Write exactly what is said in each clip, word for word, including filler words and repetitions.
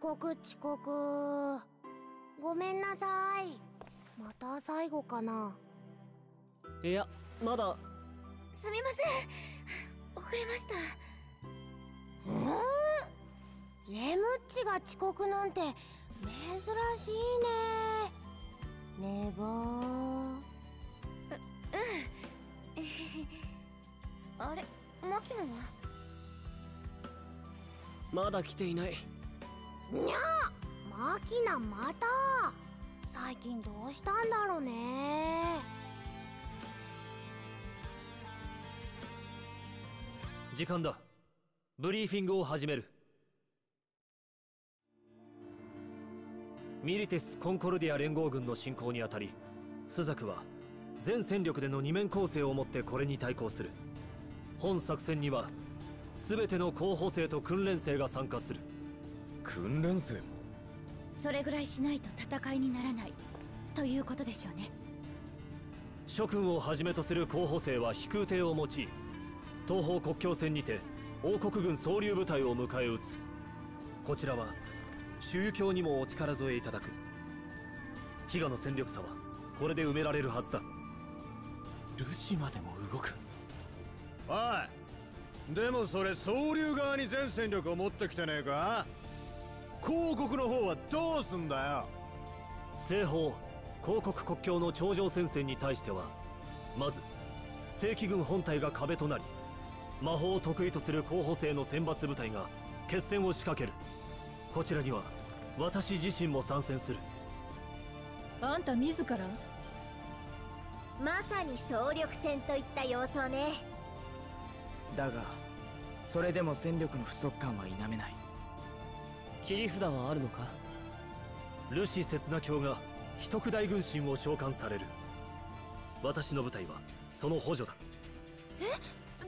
遅刻遅刻。ごめんなさい。また最後かな。いや、まだ。すみません、遅れました。うん、レムっちが遅刻なんて珍しいね。ねぼー。う、うん。あれ、牧野はまだ来ていない。にゃあ、牧野また。最近どうしたんだろうね。時間だ。ブリーフィングを始める。ミリテス・コンコルディア連合軍の侵攻にあたり、朱雀は全戦力での二面構成をもってこれに対抗する。本作戦には全ての候補生と訓練生が参加する。訓練生も？それぐらいしないと戦いにならないということでしょうね。諸君をはじめとする候補生は飛空艇を用い、東方国境線にて王国軍総流部隊を迎え撃つ。こちらは宗教にもお力添えいただく。比嘉の戦力差はこれで埋められるはずだ。ルシまでも動く。おい、でもそれ総流側に全戦力を持ってきてねえか。広国の方はどうすんだよ。西方広国国境の頂上戦線に対しては、まず正規軍本体が壁となり、魔法を得意とする候補生の選抜部隊が決戦を仕掛ける。こちらには私自身も参戦する。あんた自ら？まさに総力戦といった様相ね。だがそれでも戦力の不足感は否めない。切り札はあるのか？ルシ・刹那卿が秘匿大軍神を召喚される。私の部隊はその補助だ。え、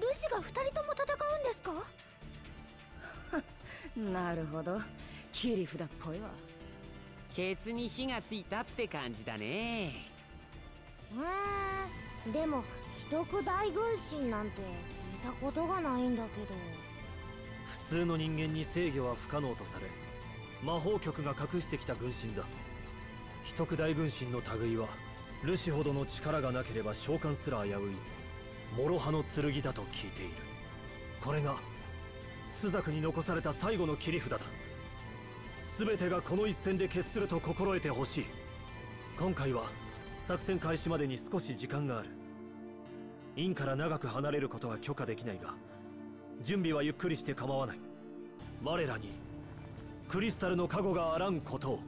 ルシがふたりとも戦うんですか？なるほど、切り札っぽいわ。ケツに火がついたって感じだね。うん、でも秘匿大軍神なんて見たことがないんだけど。普通の人間に制御は不可能とされ、魔法局が隠してきた軍神だ。秘匿大軍神の類はルシほどの力がなければ召喚すら危うい諸刃の剣だと聞いている。これが朱雀に残された最後の切り札だ。全てがこの一戦で決すると心得てほしい。今回は作戦開始までに少し時間がある。院から長く離れることは許可できないが、準備はゆっくりして構わない。我らにクリスタルの加護があらんことを。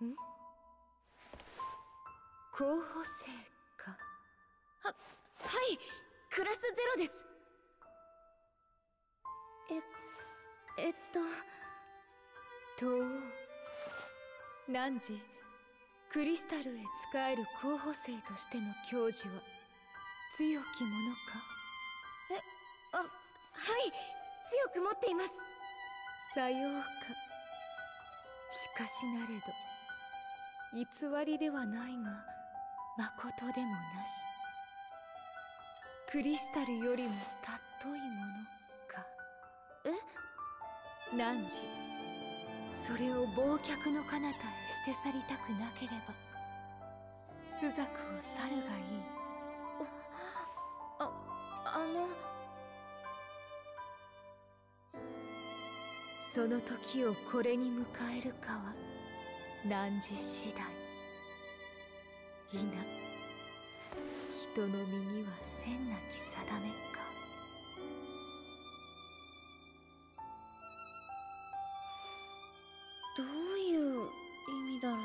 ん？候補生か。は、はい、クラスゼロです。え、えっと、東欧、汝、クリスタルへ仕える候補生としての矜持は強きものか？え、あ、はい、強く持っています。さようか。しかしなれど。偽りではないが、まことでもなし。クリスタルよりも尊いものか。え？汝、それを忘却の彼方へ捨て去りたくなければ、朱雀を去るがいい。あ、あの…その時をこれに迎えるかは、汝次第。否、人の身には千なき定めか。どういう意味だろう。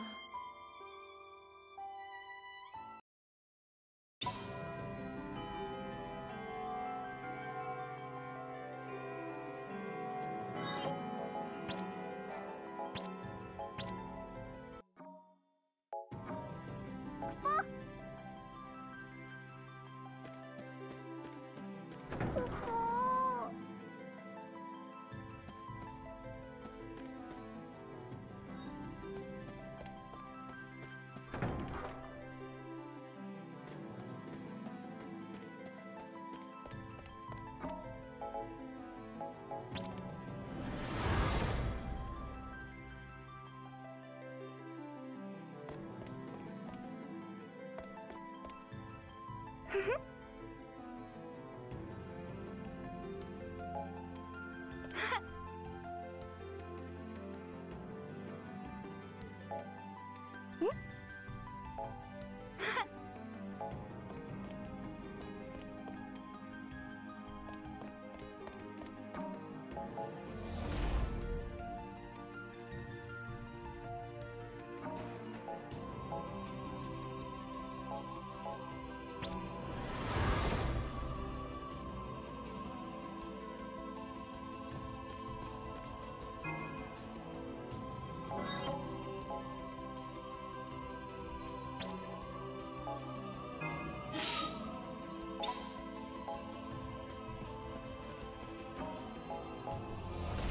you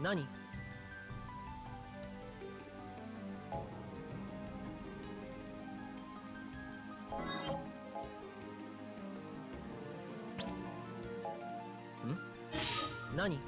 何？ん？何？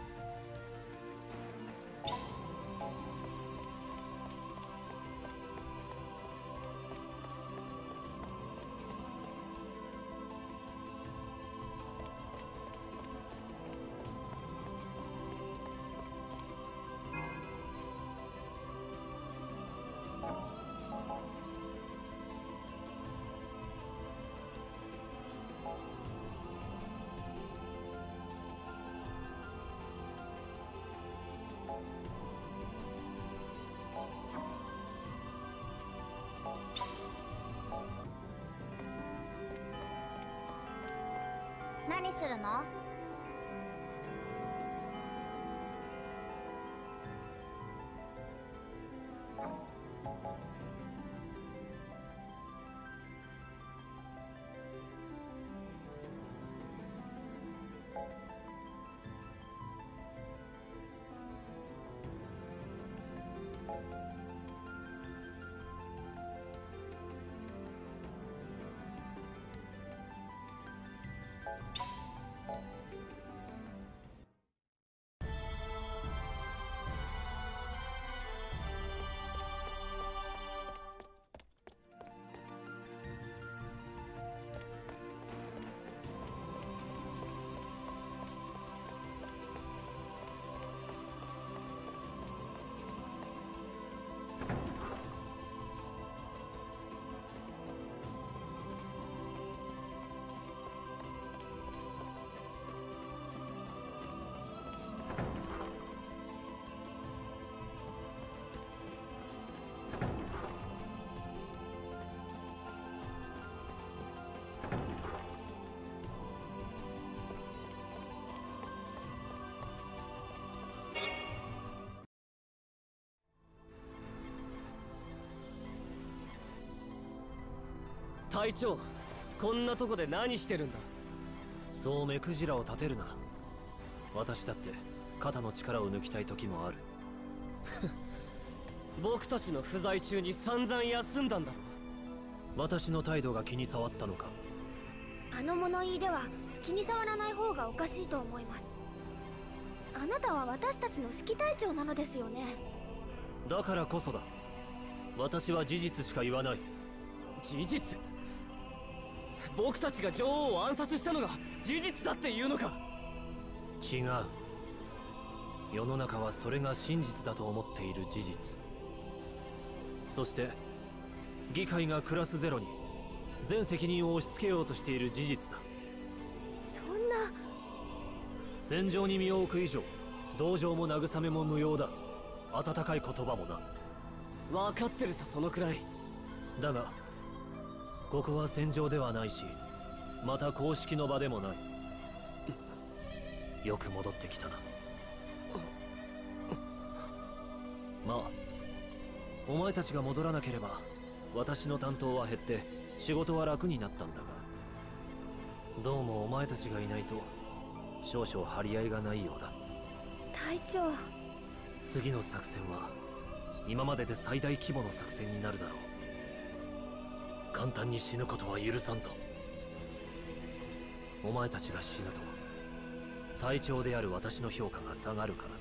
何するの？隊長、こんなとこで何してるんだ。そう目くじらを立てるな。私だって肩の力を抜きたい時もある。僕たちの不在中に散々休んだんだろう。私の態度が気に障ったのか。あの物言いでは気に障らない方がおかしいと思います。あなたは私たちの指揮隊長なのですよね。だからこそだ。私は事実しか言わない。事実？僕たちが女王を暗殺したのが事実だって言うのか。違う。世の中はそれが真実だと思っている事実。そして議会がクラスゼロに全責任を押し付けようとしている事実だ。そんな。戦場に身を置く以上同情も慰めも無用だ。温かい言葉もな。分かってるさ、そのくらいだが。ここは戦場ではないし、また公式の場でもない。よく戻ってきたな。まあ、お前たちが戻らなければ私の担当は減って仕事は楽になったんだが、どうもお前たちがいないと少々張り合いがないようだ。隊長、次の作戦は今までで最大規模の作戦になるだろう。簡単に死ぬことは許さんぞ。お前たちが死ぬと隊長である私の評価が下がるからな。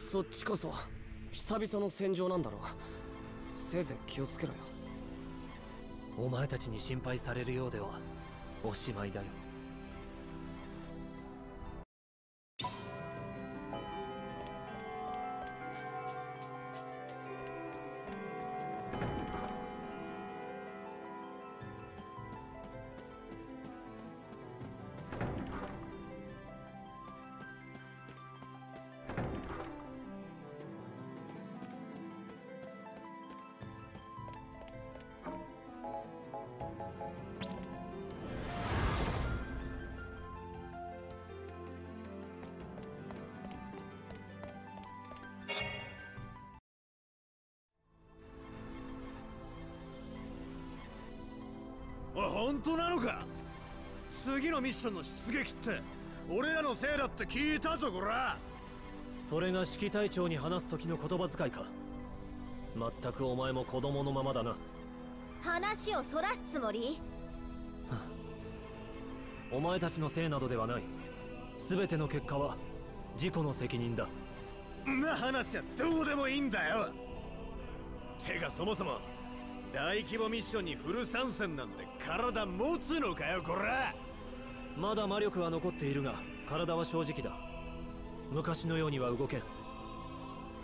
そっちこそ久々の戦場なんだろう。せいぜい気をつけろよ。お前たちに心配されるようではおしまいだよ。本当なのか？次のミッションの出撃って俺らのせいだって聞いたぞ。こらそれが指揮隊長に話す時の言葉遣いか。まったくお前も子供のままだな。話をそらすつもり？お前たちのせいなどではない。全ての結果は事故の責任だ。な話はどうでもいいんだよ。てかそもそも大規模ミッションにフル参戦なんて体持つのかよこら。まだ魔力は残っているが体は正直だ。昔のようには動けん。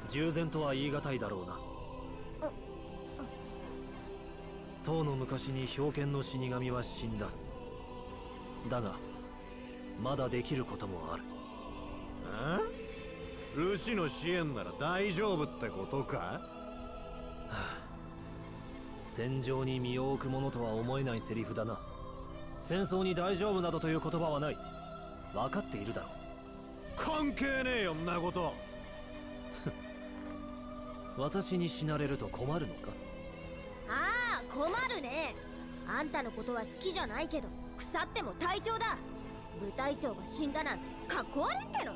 従前とは言い難いだろうな。唐の昔に冰剣の死神は死んだ。だがまだできることもある。ああ？ルシの支援なら大丈夫ってことか？はあ、戦場に身を置くものとは思えないセリフだな。戦争に大丈夫などという言葉はない。分かっているだろう。関係ねえよんなこと。私に死なれると困るのか？ああ困るね。あんたのことは好きじゃないけど腐っても隊長だ。部隊長が死んだなんてかっこ悪いっての。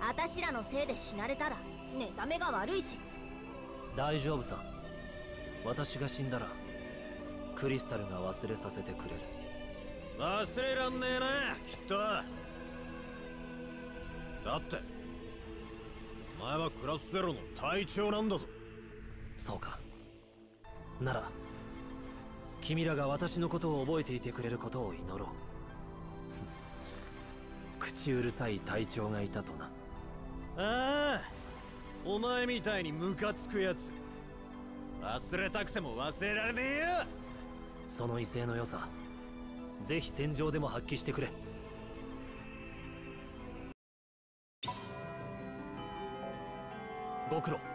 あたしらのせいで死なれたら目覚めが悪いし。大丈夫さ。私が死んだらクリスタルが忘れさせてくれる。忘れらんねえなきっと。だってお前はクラスゼロの隊長なんだぞ。そうか。なら君らが私のことを覚えていてくれることを祈ろう。口うるさい隊長がいたとな。ああ、お前みたいにムカつくやつ忘れたくても忘れられねえよ。その威勢の良さぜひ戦場でも発揮してくれ。ご苦労。